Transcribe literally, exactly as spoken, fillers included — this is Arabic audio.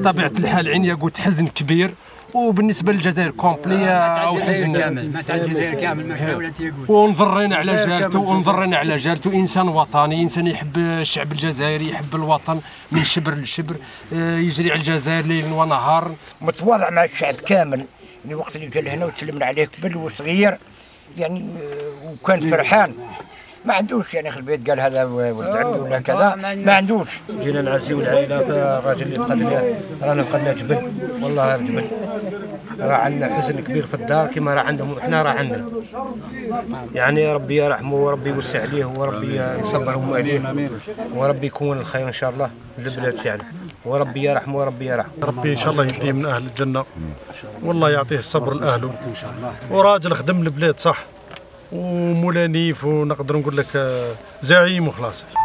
بطبيعة الحال عينيا قلت حزن كبير، وبالنسبه للجزائر كومبلي وحزن كامل، ما تاع الجزائر كامل ما حاولت يقول. ونضرينا على جالته ونضرينا على جالته انسان وطني، انسان يحب الشعب الجزائري، يحب الوطن من شبر لشبر، يجري على الجزائر ليل ونهار، متواضع مع الشعب كامل. يعني وقت اللي جا لهنا وسلمنا عليه كبل وصغير يعني، وكان فرحان، ما عندوش يعني في البيت قال هذا ولد عمي ولا كذا، ما عندوش. جينا نعزيو العائله، فالراجل اللي فقد لنا رانا فقدنا جبل، والله جبل، راه عندنا حزن كبير في الدار كما راه عندهم، احنا راه عندنا يعني. ربي يرحمه وربي يوسع عليه وربي يصبرهم عليه وربي يكون الخير ان شاء الله للبلاد تاعنا، وربي يرحمه وربي يرحمه. ربي ان شاء الله يهديه من اهل الجنه، والله يعطيه الصبر لاهله، وراجل خدم البلاد صح ومولانيف، ونقدر نقول لك زعيم وخلاص.